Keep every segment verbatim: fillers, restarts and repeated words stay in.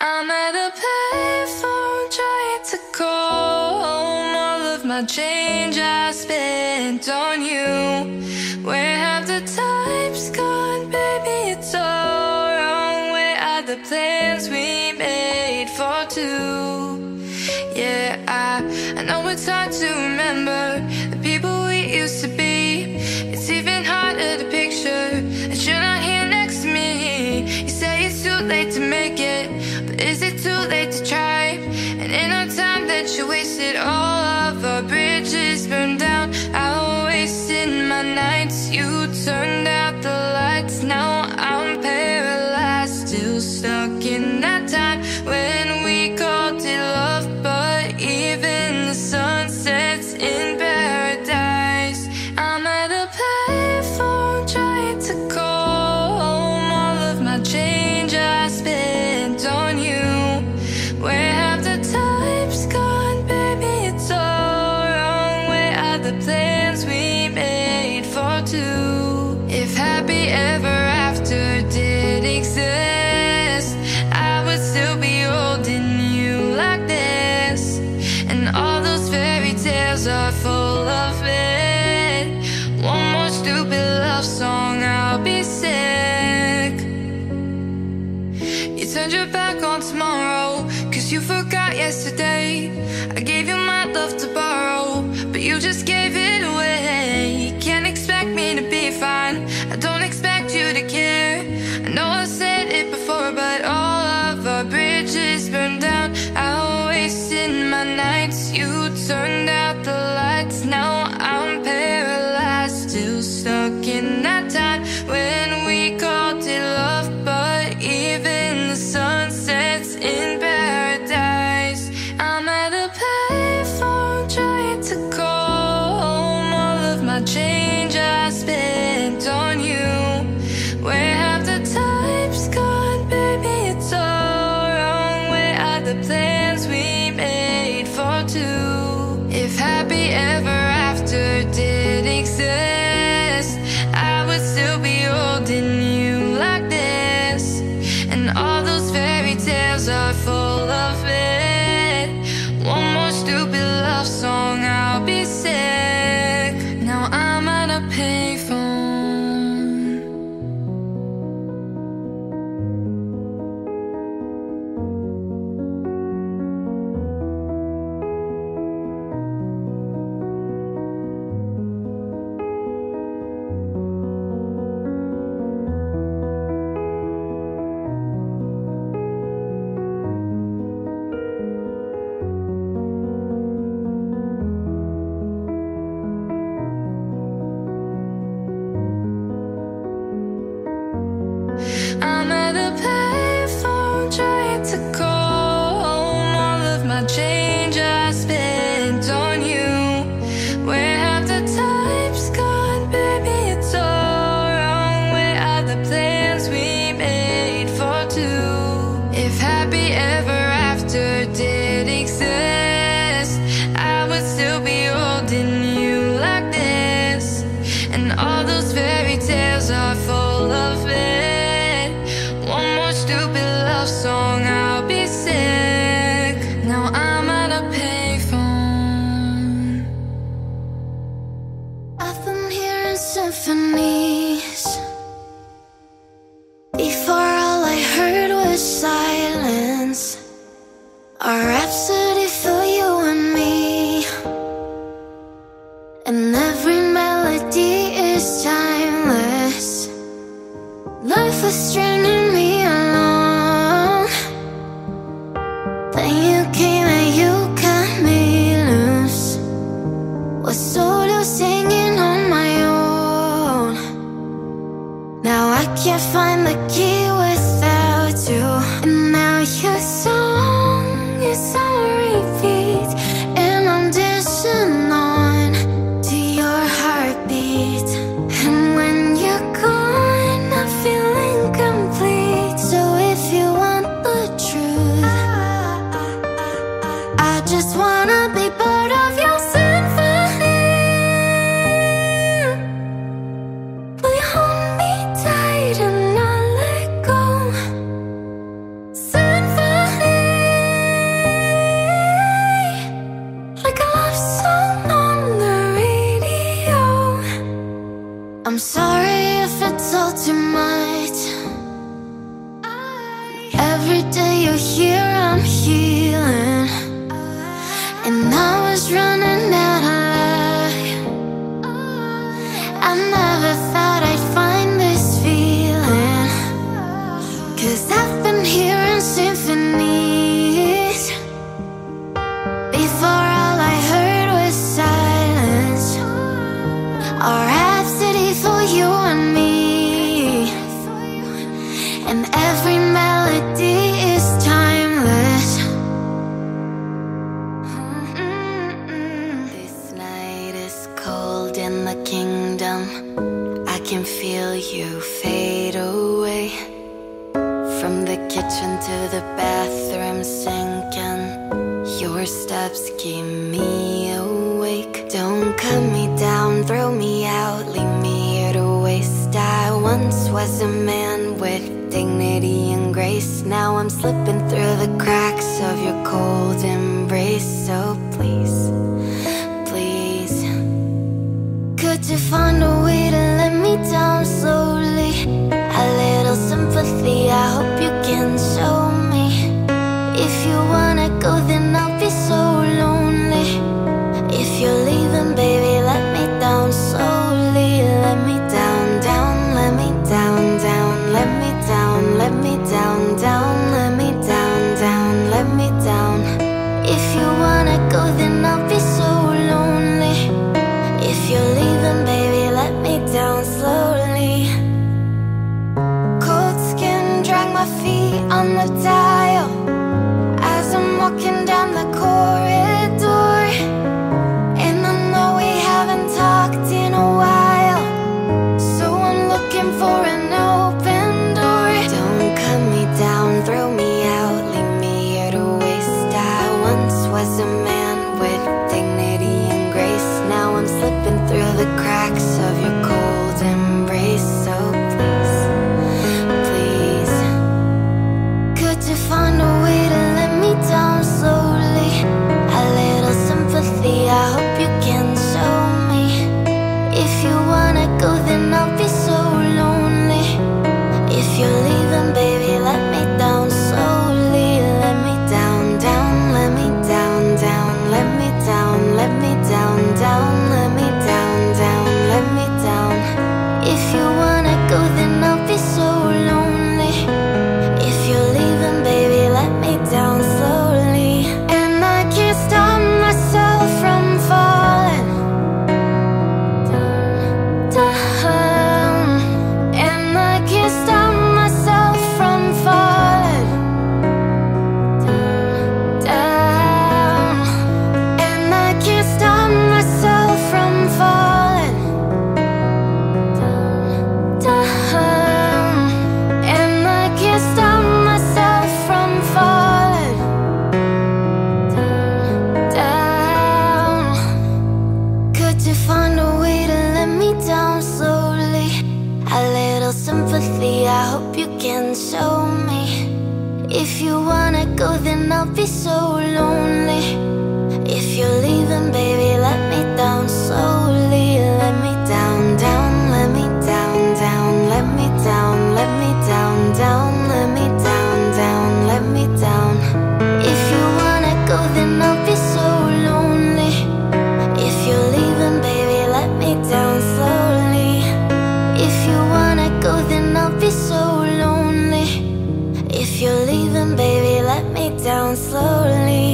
I'm at a payphone trying to call home. All of my change I spent on you. Where have the times gone, baby? It's all wrong. Where are the plans we made for two? Yeah, I, I know it's hard to remember the people we used to be. It's even harder to picture that you're not here next to me. You say it's too late to make it, is it too late to try? And in our time that you wasted, all of our bridges burned down. I wasted my nights, you turned out the lights. Now I'm paralyzed, still stuck in that time when we called it love, but even the sun sets in paradise. I'm at a payphone trying to call home. All of my change I spent on you. Plans we made for two. If happy ever after did exist, I would still be holding you like this. And all those fairy tales are full of it. One more stupid love song, I'll be sick. You turned your back on tomorrow, cause you forgot yesterday. I gave you my love to borrow, but you just gave it away. You can't expect me to be fine, I don't expect you to care. I know I said it before, but all of our bridges burned down. I wasted my nights, you turned out the lights. Now I'm paralyzed, still stuck in that time when we called it love, but even the sun sets in paradise. I'm at a payphone trying to call. My change I spent on you. Where have the times gone, baby? It's all wrong. Where are the plans we made for two? If happy ever after did exist, I would still be holding you like this. And all those fairy tales are full of it. One more stupid love song, I'll be sick. I'm at a payphone trying to call home. All of my change I spent on you. Where have the times gone, baby? It's all wrong. Where are the plans we made for two? If happy ever after did exist, I would still be holding you like this. And all those fairy tales are full of it. Song, I'll be sick. Now I'm at a payphone. I've been hearing symphonies. Before all I heard was silence. A rhapsody for you and me. And every melody is timeless. Life was stranding me. Can't find the key without you. And now your song is on repeat, and I'm dancing on to your heartbeat. And when you're gone, I feel incomplete. So if you want the truth, I just wanna be part of your symphony. Will you hold me tight? And I let go. Symphony. here I'm healing, and I was running out of light. I never thought I'd find this feeling, 'cause I've been hearing symphonies. Before all I heard was silence, a rhapsody for you and me. And every melody is timeless. Mm-mm-mm. This night is cold in the kingdom. I can feel you fade away. From the kitchen to the bathroom sinking, your steps keep me awake. Don't cut me down, throw me out, leave me here to waste. I once was a man with dignity and grace. Now I'm slipping through the cracks of your cold embrace. So please, please, could you find a way to let me down slowly? A little sympathy, I hope you can show me. If you wanna go, then I'll be so lonely. If you're leaving, baby, let me down slowly. Let me down, down, let me down, down. Let me down, let me down, down. Let me down, down, let me down. If you wanna go, then I'll be so lonely. If you're leaving, baby, let me down slowly. Cold skin, drag my feet on the dial. As I'm walking down the corridor, and I know we haven't talked in a while, so I'm looking for an open door. Don't cut me down, throw me out, leave me here to waste. I once was a man with dignity and grace. Now I'm slipping through the cracks of your cold embrace. So please, please, could you find a way to let me down slowly? A little sympathy, I hope you can show me. If you wanna go, then I'll be so lonely. If you're leaving, baby, let me down slowly. Let me down, down, let me down, down. Let me down, let me down, down. Let me down, down, let me down. If you wanna go, then I'll be so lonely. If you're leaving, baby, let me down slowly. And I can't stop myself from falling down. And I can't stop myself from falling down. And I can't stop myself from falling down. And I can't stop myself from falling down. Could you find a way to let me down slowly? A little sympathy, I hope you can show me. If you wanna go, then I'll be so lonely. If you're leaving, baby, let me down slowly. Let me down, down, let me down, down. Let me down, let me down, down. Let me down, down, let me down. If you wanna go, then I'll be so lonely. If you're leaving, baby, let me down slowly. If you wanna go, then I'll be so lonely. If you're leaving, baby, let me down slowly.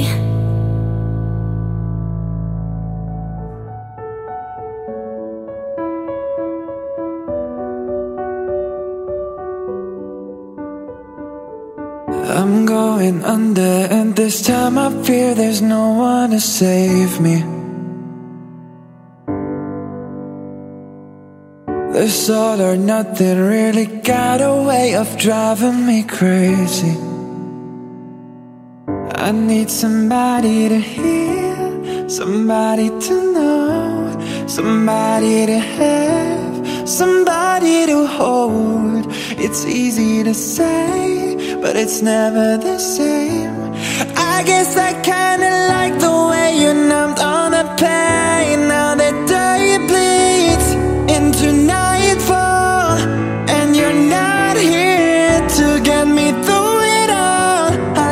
I'm going under, and this time I fear there's no one to save me. This all or nothing really got a way of driving me crazy. I need somebody to hear, somebody to know, somebody to have, somebody to hold. It's easy to say, but it's never the same. I guess I kinda like the way you numbed all the pain. Now the day bleeds into nightfall, and you're not here to get me through it all. I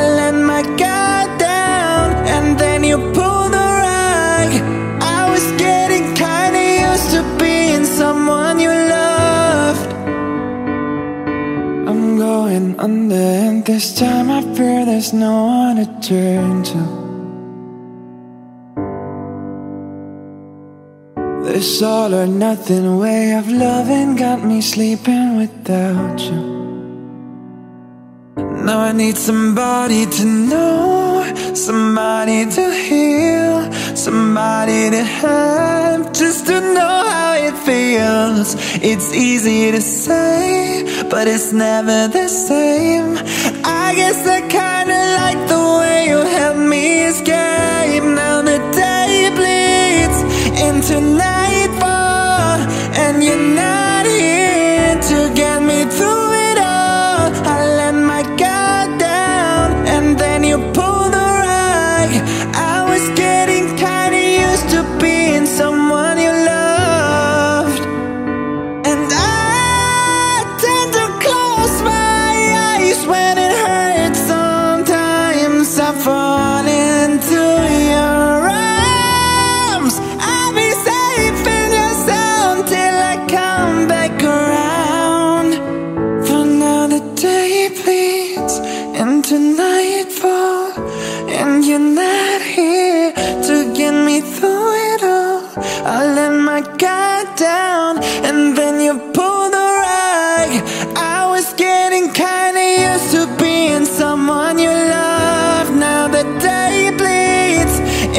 This time I fear there's no one to turn to. This all or nothing way of loving got me sleeping without you. Now I need somebody to know, somebody to heal, somebody to have, just to know how it feels. It's easy to say, but it's never the same. I guess I kinda like the way you help me escape. Now the day bleeds into nightfall, and you're not here to get me through it all. I let my guard down, and then you pulled the rug. I was getting kinda used to being someone you loved, and I tend to close my eyes when it hurts. Sometimes I fall into your arms. I'll be safe in your sound till I come back around. For now the day bleeds into nightfall, and you're not here to get me through it all. I let my guard down, and then you pulled the rug. I was getting kinda used to being someone you love. Now the day bleeds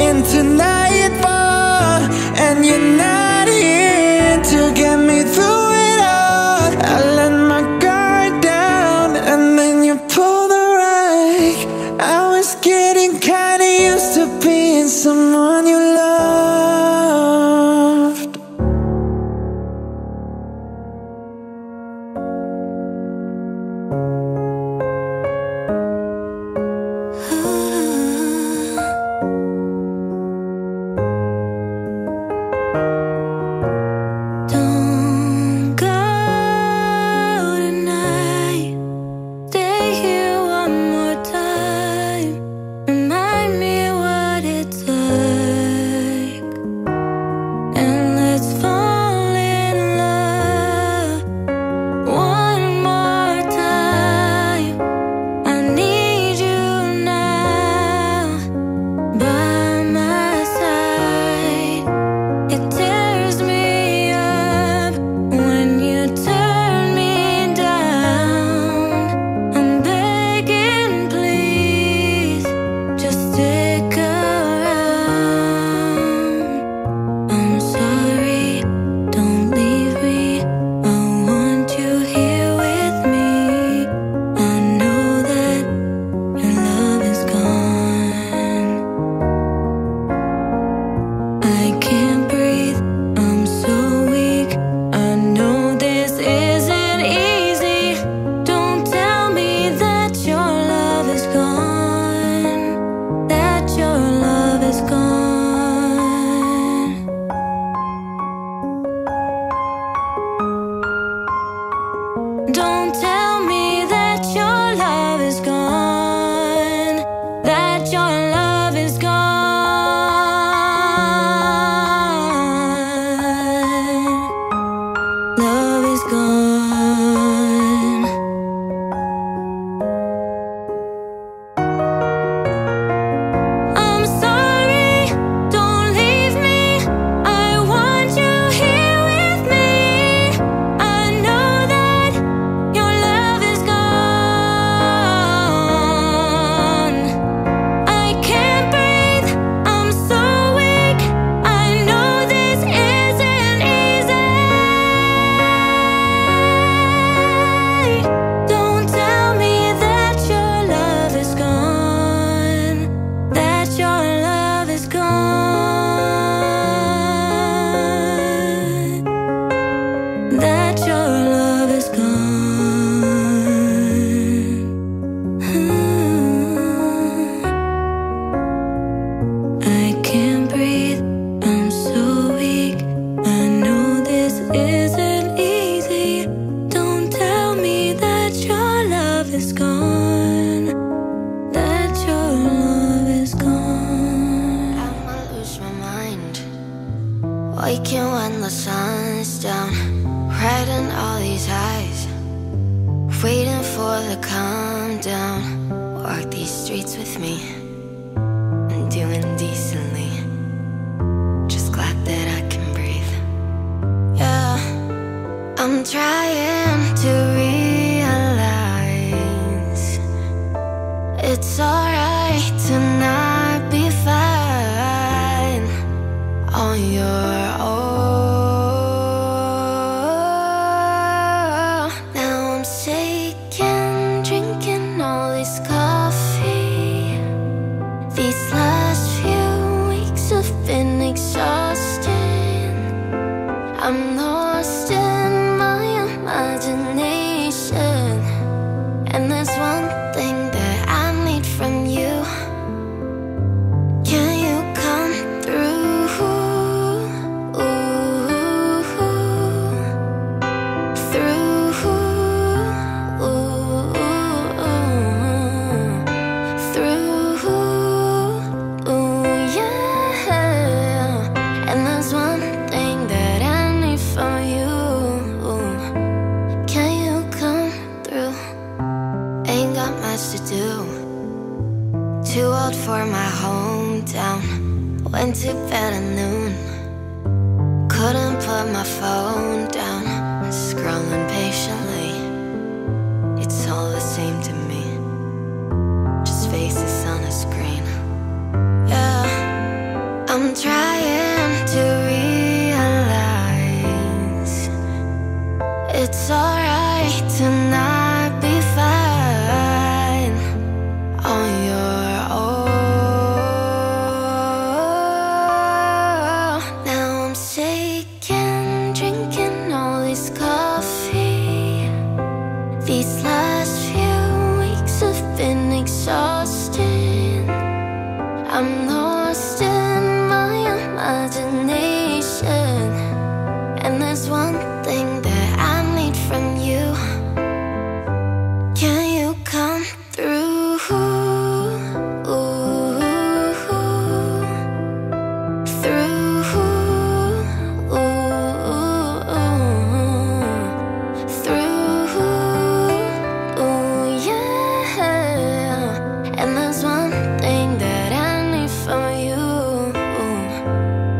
into nightfall, and you're not here to get me through it all. I let my guard down, and then you pulled the rug. I was getting kinda used to being someone you loved. Don't go tonight. Stay here one more time. Remind me what it's like, and let's fall in love one more time. I need you now by my side. It tears me up when you turn me down. I'm begging, please, just stick around. I'm sorry, don't leave me. I want you here with me. I know that your love is gone. I can't breathe, I'm so weak. I know this isn't easy. Don't tell me that your love is gone, that your love is gone. Don't tell me that your love is gone, that your love is gone. Love is gone. I'm sorry, don't leave me. I want you here with me. I know that your love is gone. I can't breathe, I'm so weak. I know this isn't easy. Don't tell me that your love is gone, that your love is gone, that your love is gone. I can't breathe, I'm so weak. I know this isn't easy. Don't tell me that your love is gone, that your love is gone. I'ma lose my mind, waking when the sun's down, red in all these eyes. waiting for the calm down. Walk these streets with me, I'm doing decently. Just glad that I can breathe. Yeah, I'm trying to realize it's alright to not be fine on your own. Now I'm shaking, drinking all this coffee. These last few weeks have been exhausting. I'm lost in my imagination, and there's one thing that I need from you. Can you come through? Through, through, yeah. And there's one thing that I need from you. Can you come through? Ain't got much to do. Too old for my hometown. Went to bed at noon. Couldn't put my phone down. Scrolling patiently. It's all the same to me. Just faces on a screen. Yeah, I'm trying to realize it's alright to not be fine on your own. Now I'm shaking, drinking all this coffee. These last few weeks have been exhausting. I'm lost in my imagination, and there's one thing that I need from you. Can you come through? Through, through, yeah. And there's one thing that I need from you.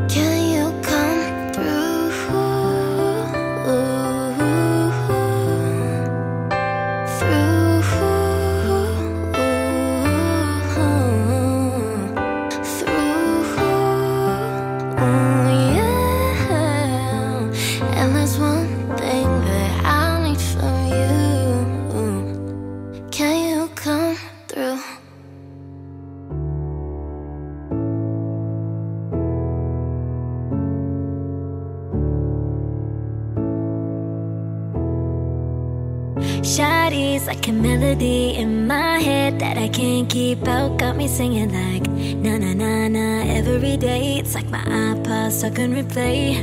Can you come through? Through, through, yeah. And there's one thing that I need from you. Can you come through? Shawty's like a melody in my head that I can't keep out. Got me singing like na-na-na-na every day. It's like my iPod stuck on replay,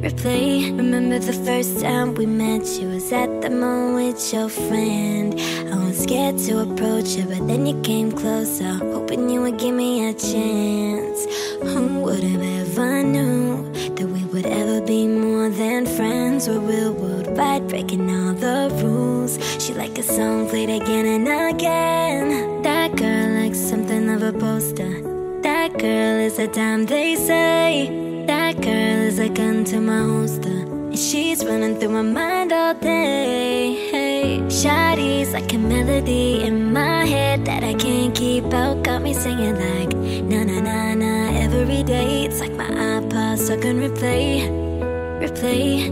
replay. Remember the first time we met? You was at the mall with your friend. I was scared to approach you, but then you came closer, hoping you would give me a chance. Who would've ever knew that we would ever be more than friends? We're real worldwide, breaking all the rules. She like a song played again and again. That girl likes something of a poster. That girl is a dime, they say. That girl is a gun to my holster, and she's running through my mind all day. Hey, Shawty's like a melody in my head that I can't keep out. Got me singing like na-na-na-na every day. It's like my iPod stuck on replay, replay.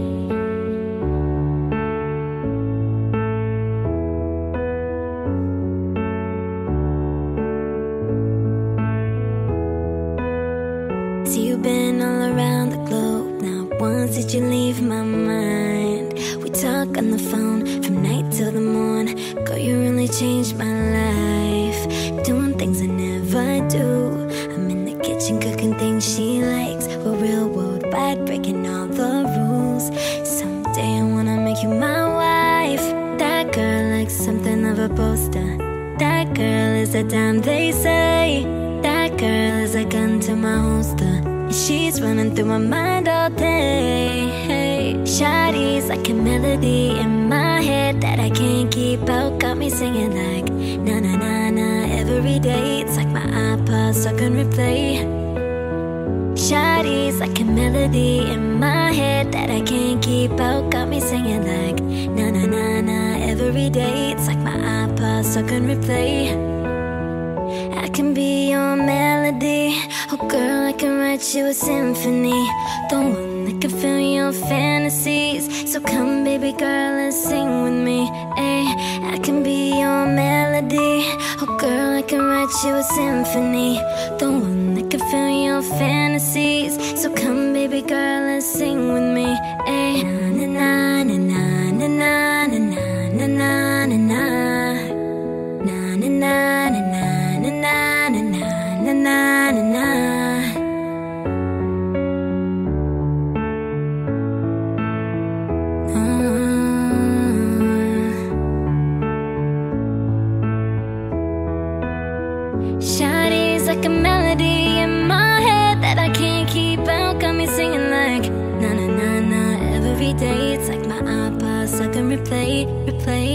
Been all around the globe, not once did you leave my mind. We talk on the phone from night till the morn. Girl, you really changed my life. Doing things I never do. I'm in the kitchen cooking things she likes. We're real worldwide, breaking all the rules. Someday I wanna make you my wife. That girl likes something of a poster. That girl is a dime, they say. That girl is a gun to my holster. She's running through my mind all day. shawty's like a melody in my head that I can't keep out. Got me singing like na na na na every day. It's like my iPod stuck on replay. Shawty's like a melody in my head that I can't keep out. Got me singing like na na na na every day. It's like my iPod stuck on replay. I can be your melody. Oh girl, I can write you a symphony. The one that can fill your fantasies. So come baby girl and sing with me. Ay, I can be your melody. Oh girl, I can write you a symphony. The one that can fill your fantasies. So come baby girl and sing with me. Ay, na na na na na na na na na na na na na na na. Na na na na na na. Shawty's like a melody in my head that I can't keep out. Got me singing like na na na na every day. It's like my iPod stuck on replay, replay.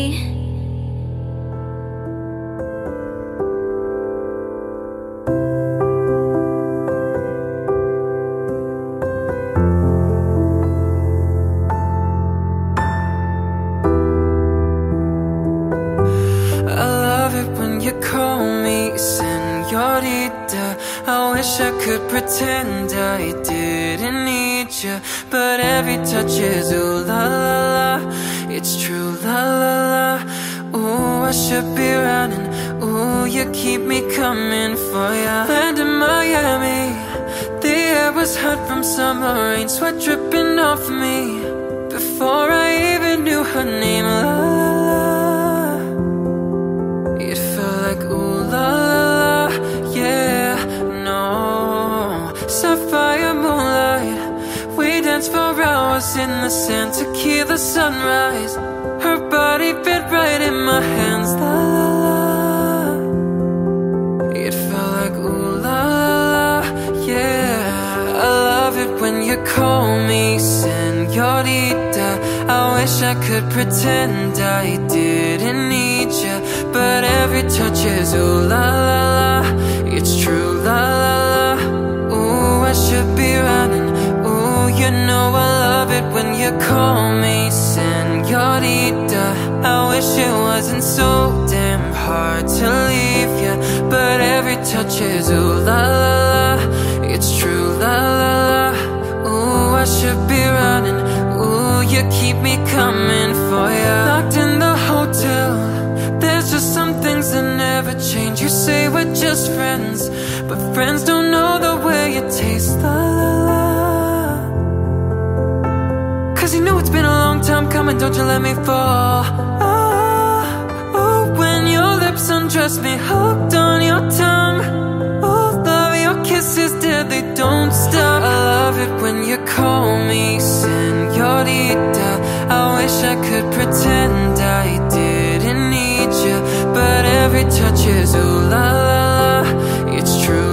Pretend I didn't need you, but every touch is ooh la la la. It's true la la la. Ooh, I should be running. Ooh, you keep me coming for ya. Land in Miami, the air was hot from summer rain, sweat dripping off me before I even knew her name. La la la. It felt like ooh la la la. Yeah. Sapphire moonlight, we danced for hours in the sand. Tequila sunrise, her body fit right in my hands. La la la, it felt like ooh la la, yeah. I love it when you call me señorita. I wish I could pretend I didn't need you, but every touch is ooh la la la. It's true la la la. I should be running. Ooh, you know I love it when you call me señorita. I wish it wasn't so damn hard to leave ya, but every touch is ooh la la la. It's true la la la. Ooh, I should be running. Ooh, you keep me coming for ya. Locked in the hotel, there's just some things that never change. You say we're just friends, but friends don't know the way it tastes. La la la. Cause you know it's been a long time coming, don't you let me fall. Oh, oh, when your lips undress me, hooked on your tongue. Oh, love your kisses, dear, they don't stop. I love it when you call me señorita. I wish I could pretend I didn't need you, but every touch is ooh la la la.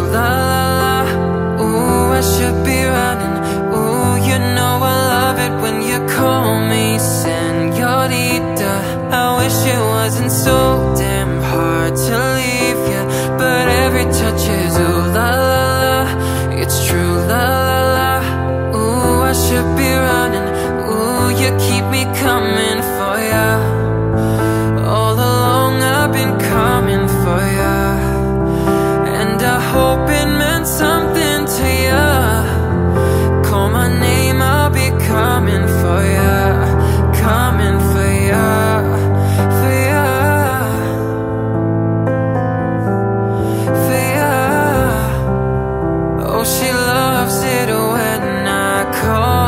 La la la, ooh, I should be running. Ooh, you know I love it when you call me señorita. I wish it wasn't so damn hard to leave ya, but every touch is ooh la la la. It's true la la la, ooh, I should be running. Ooh, you keep me coming for ya. All along I've been coming for ya. I hope it meant something to ya. Call my name, I'll be coming for ya. Coming for ya, for ya, for ya. Oh, she loves it when I call.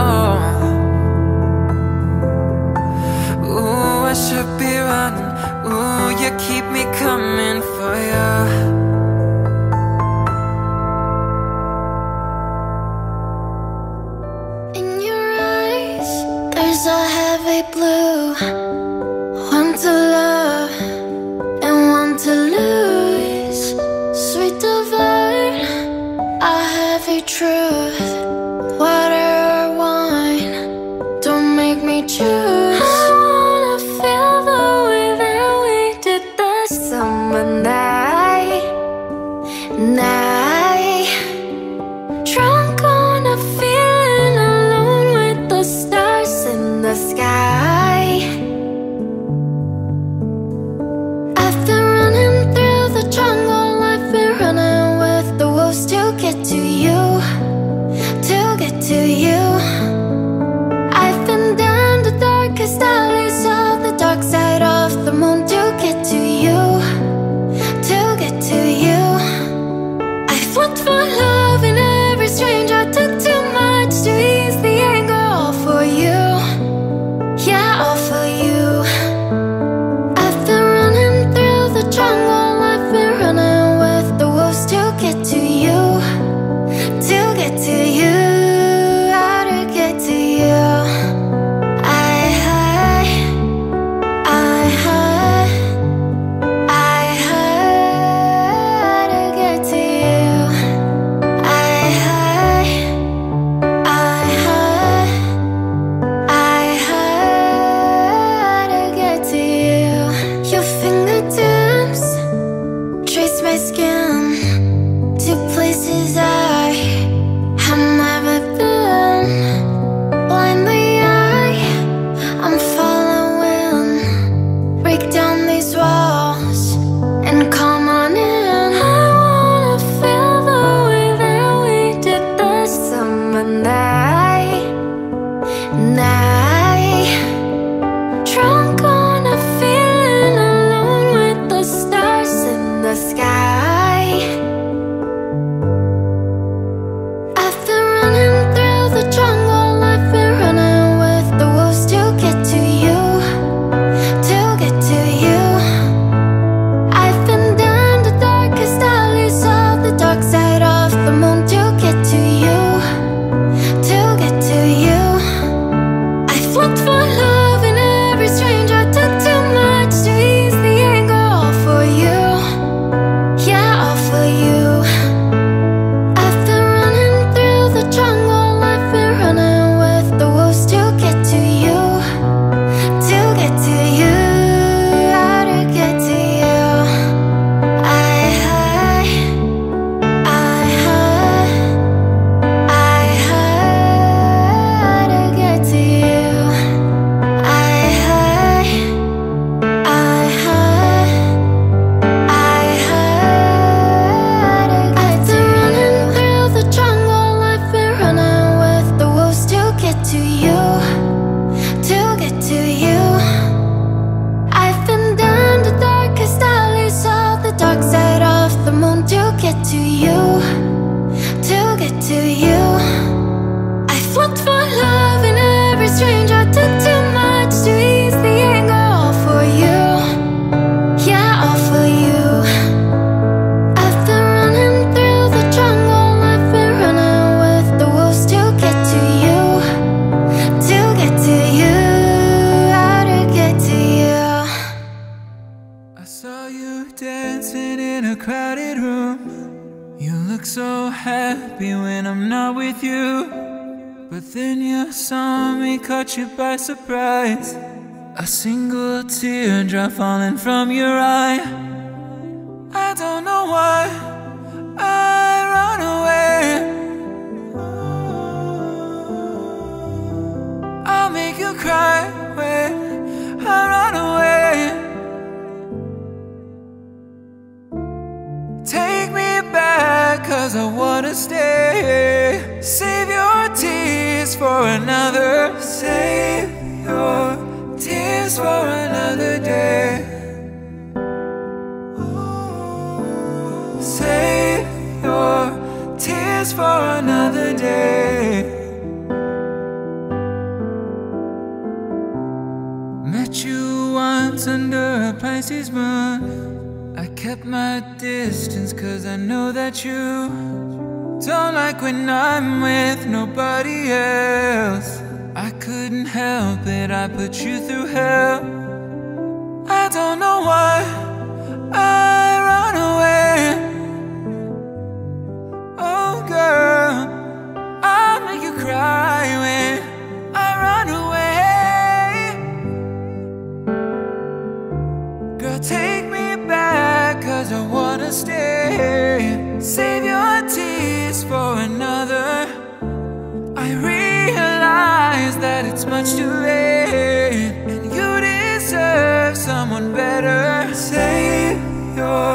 much to live, and you deserve someone better. Save your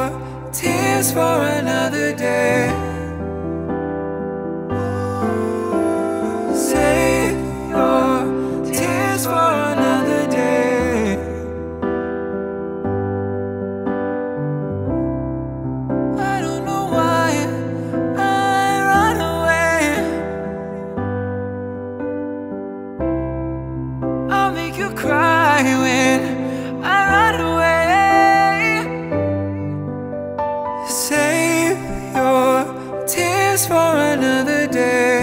tears for another day. Save your tears for another day. I don't know why I run away. I'll make you cry when I run away. Save your tears for another day.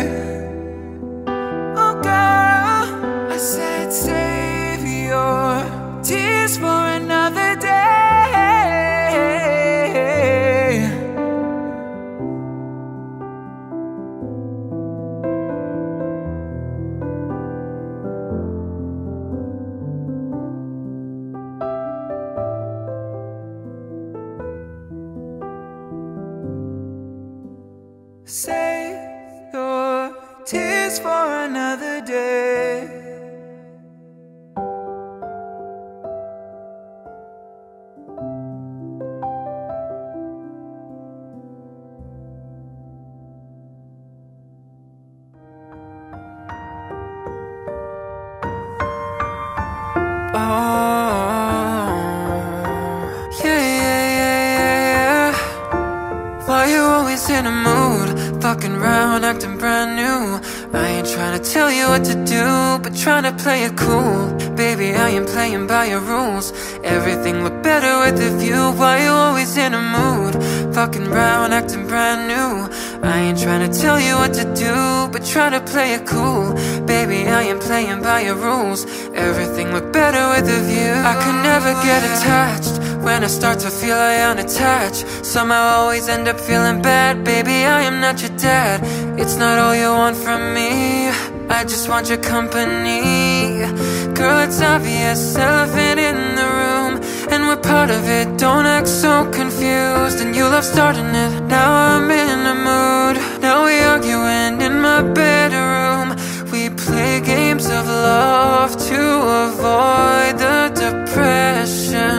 Save your tears for another day. In a mood, fucking round, acting brand new. I ain't trying to tell you what to do, but trying to play it cool. Baby, I ain't playing by your rules. Everything look better with a view. Why you always in a mood, fucking round, acting brand new. I ain't trying to tell you what to do, but trying to play it cool. Baby, I ain't playing by your rules. Everything look better with a view. I could never get attached. When I start to feel I unattached, somehow I always end up feeling bad. Baby, I am not your dad. It's not all you want from me, I just want your company. Girl, it's obvious, elephant in the room, and we're part of it, don't act so confused. And you love starting it, now I'm in a mood. Now we arguing in my bedroom. We play games of love to avoid the depression.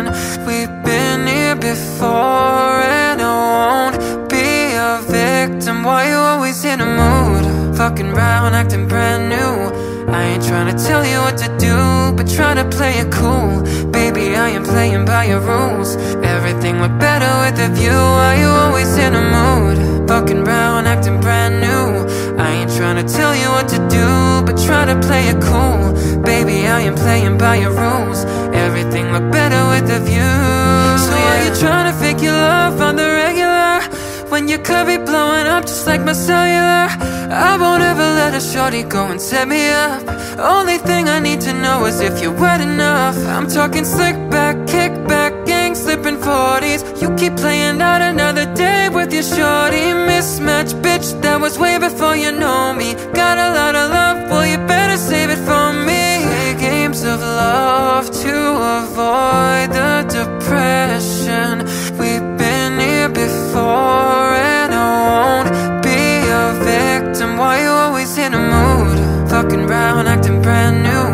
We've been here before and I won't be a victim. Why you always in a mood, fucking round, acting brand new. I ain't trying to tell you what to do, but trying to play it cool. Baby, I am playing by your rules. Everything went better with a view. Why you always in a mood, fucking round, acting brand new. I ain't trying to tell you what to do, but trying to play it cool. Baby, I am playing by your rules. Everything look better with a view. So yeah. Are you trying to fake your love on the regular, when you could be blowing up just like my cellular? I won't ever let a shorty go and set me up. Only thing I need to know is if you're wet enough. I'm talking slick back, kick back, gang slipping forties. You keep playing out another day with your shorty. Mismatch, bitch, that was way before you know me. Got a lot of love, well you better save it for me. Play games of love to avoid the depression. We've been here before and I won't be a victim. Why you always in a mood, fucking round, acting brand new.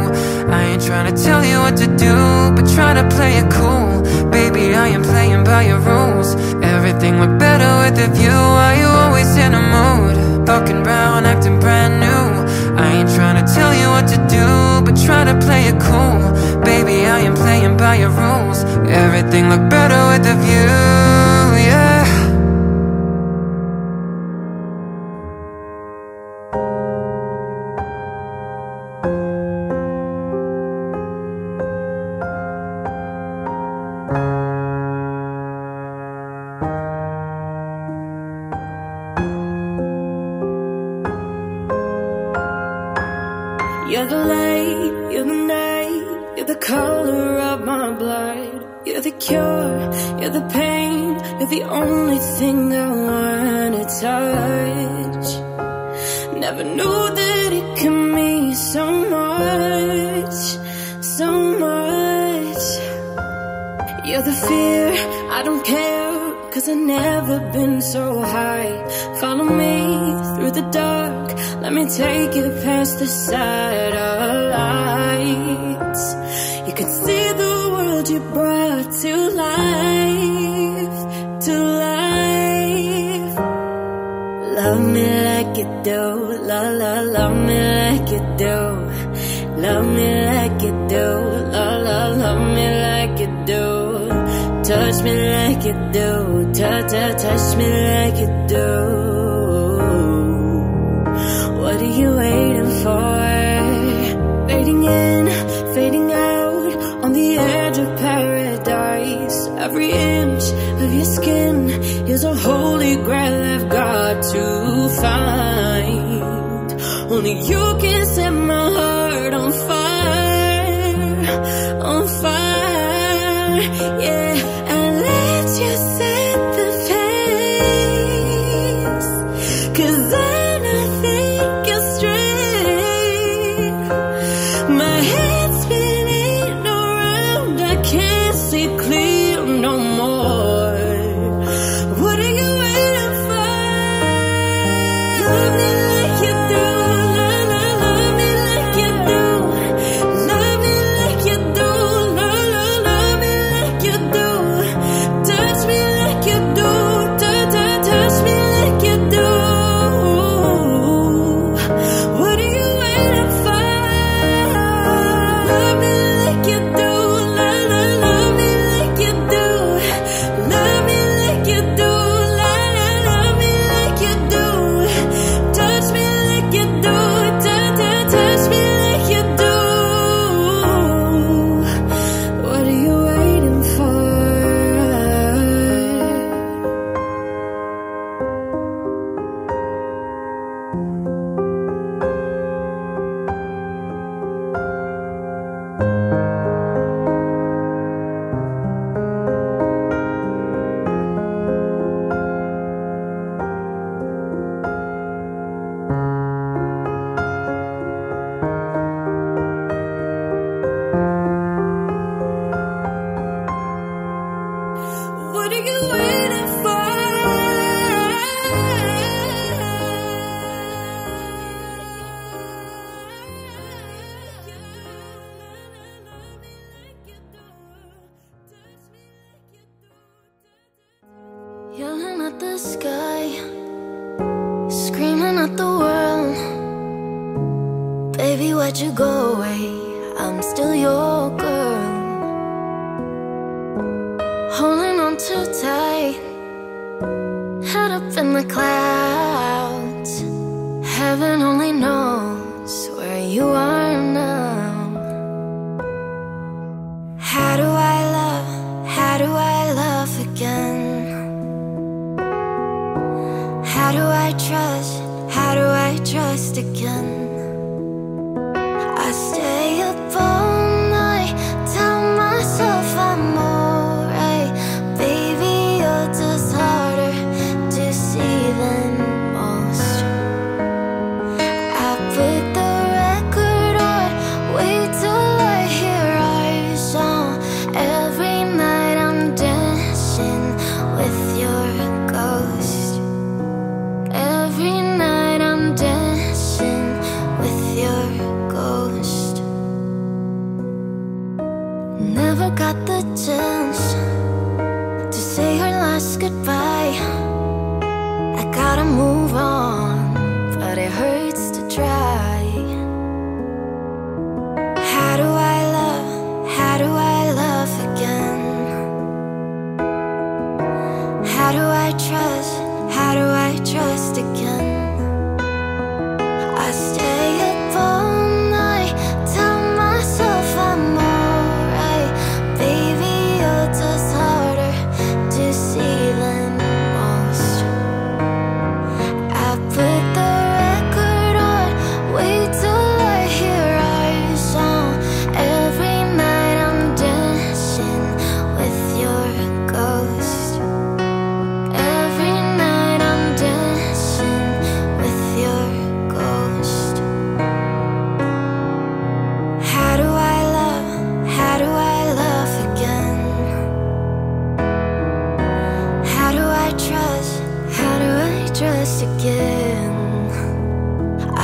I ain't trying to tell you what to do, but trying to play it cool. Baby, I am playing by your rules. Everything looked better with a view. Why you always in a mood, fucking round, acting brand new. I ain't trying to tell you what to do, but trying to play it cool. Baby, I am playing by your rules. Everything looked better with a view. You're the light, you're the night, you're the color of my blood. You're the cure, you're the pain, you're the only thing I wanna touch. Never knew that it could mean so much, so much. You're the fear, I don't care, 'cause I've never been so high. Follow me through the dark Let me take you past the satellites. You can see the world you brought to life, to life. Love me like you do, la la. Love me like you do, love me like you do, la la. Love me like you do, touch me like you do, ta ta. Touch me like you do. What are you waiting for? Fading in, fading out, on the edge of paradise. Every inch of your skin is a holy grail I've got to find. Only you can set my heart on fire, on fire, yeah. And let you set the pace, 'cause I again, I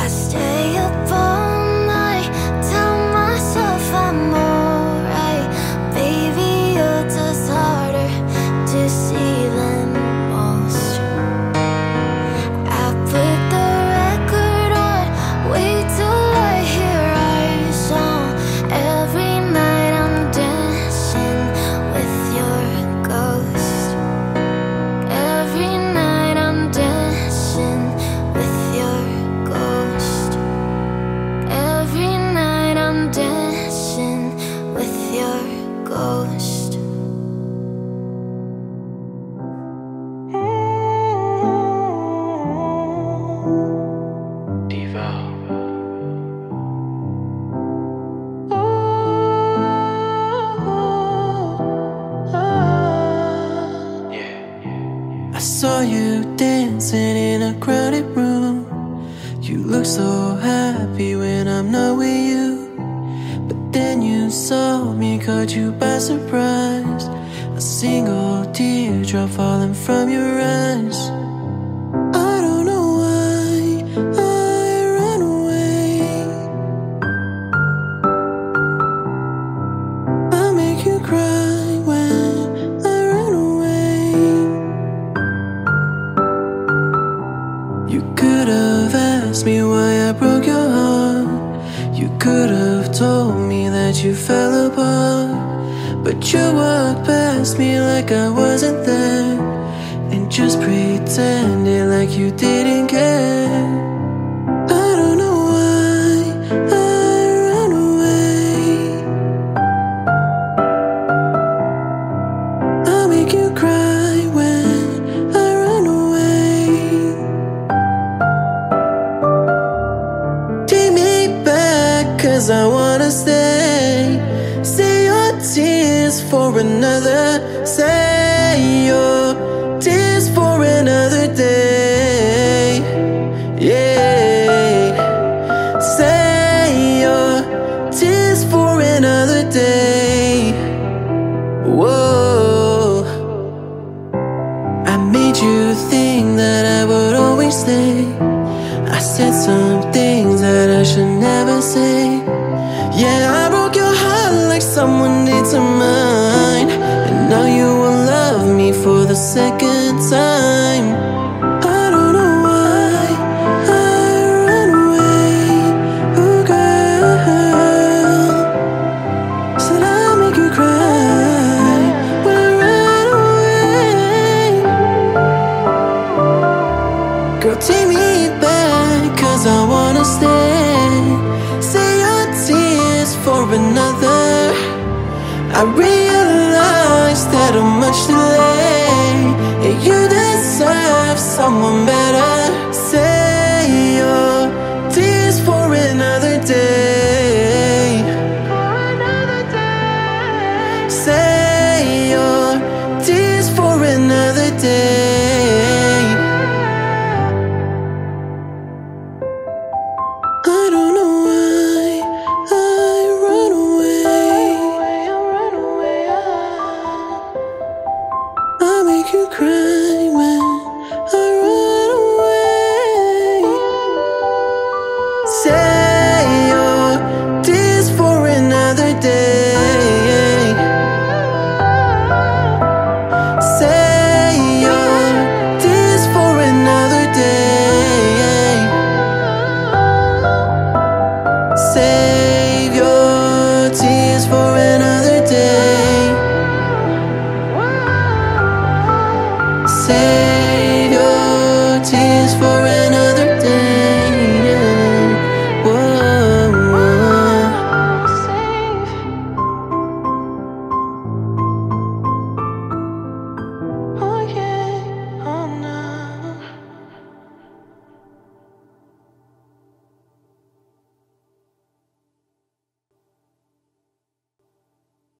in a crowded room. You look so happy when I'm not with you. But then you saw me, caught you by surprise. A single teardrop falling from your eyes. I don't know why I ran away. I'll make you cry. Ask me why I broke your heart. You could have told me that you fell apart, but you walked past me like I wasn't there, and just pretended like you didn't care. I wanna stay. Say your tears for another. Say your tears for another day. Yeah. Say your tears for another day. Whoa. I made you think that I would always stay. I said some things that I should never say. Yeah, I broke your heart like someone did to mine, and now you will love me for the second time. I don't know why I ran away. Oh girl, said I'll make you cry when I ran away. Girl, take me back, cause I wanna stay. Say for another. I realized that I'm much too late, and you deserve someone better.